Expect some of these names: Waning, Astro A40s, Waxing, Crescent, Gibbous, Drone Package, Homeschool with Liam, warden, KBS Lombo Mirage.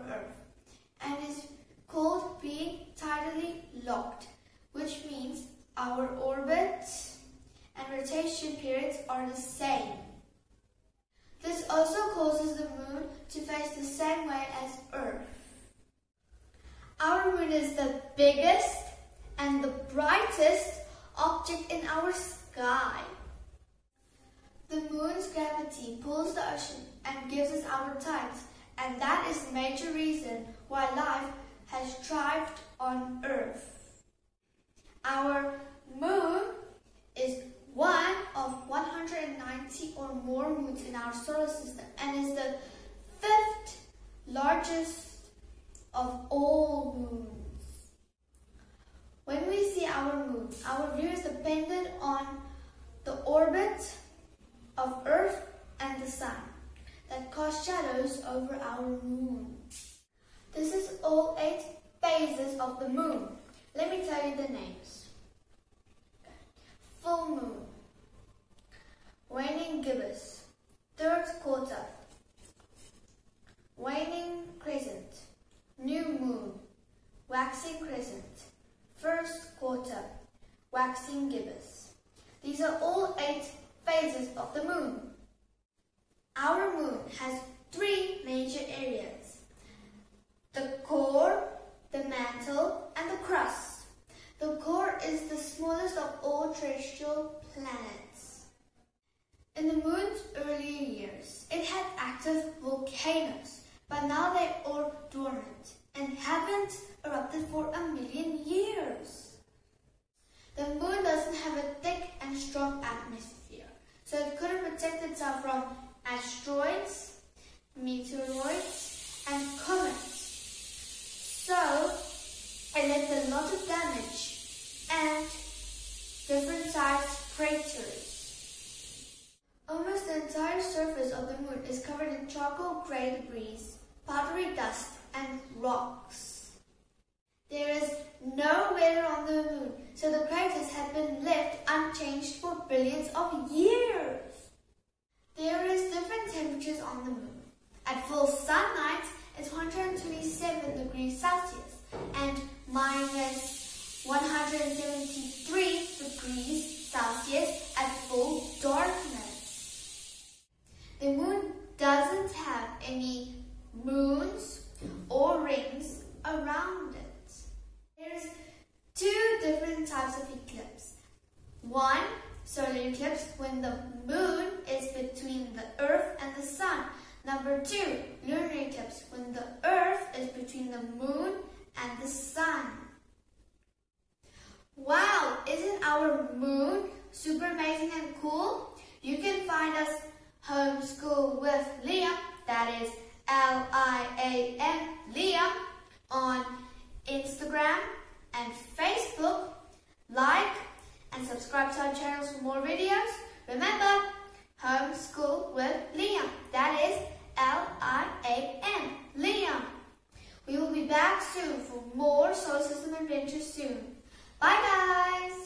from Earth and is called being tidally locked, which means our orbits and rotation periods are the same. This also causes the moon to face the same way as Earth. Our moon is the biggest and the brightest object in our sky. The moon's gravity pulls the ocean and gives us our tides, and that is the major reason why life has thrived on Earth. Our moon is one of 190 or more moons in our solar system and is the fifth largest of all moons. When we see our moon, our view is dependent on the orbit of Earth and the Sun that cast shadows over our moon. This is all 8 phases of the moon. Let me tell you the names. Full moon, waning gibbous, third quarter, waning crescent, new moon, waxing crescent, first quarter, waxing gibbous. These are all 8 phases of the moon. Our moon has 3 major areas: the core, the mantle, and the crust. The core is the smallest of all terrestrial planets. In the moon's earlier years, it had active volcanoes, but now they are dormant and haven't erupted for a million years. The moon doesn't have a thick and strong atmosphere, so it couldn't protect itself from asteroids, meteoroids, and comets. So, it left a lot of damage and different sized craters. Almost the entire surface of the moon is covered in charcoal grey debris, powdery dust, and rocks. There is no weather on the moon, so the craters have been left unchanged for billions of years. There is different temperatures on the moon. At full sunlight, it's 127 degrees Celsius and minus 173 degrees Celsius at full darkness. The moon doesn't have any moons or rings around it. There's 2 different types of eclipse. One, solar eclipse, when the moon is between the Earth and the Sun. Number 2, lunar eclipse, when the Earth is between the moon and the Sun. Wow, isn't our moon super amazing and cool? You can find us Homeschool with Liam, that is L-I-A-M, Liam, on Instagram and Facebook. Like and subscribe to our channels for more videos. Remember, Homeschool with Liam, that is L-I-A-M, Liam. We will be back soon for more solar system adventures soon. Bye guys!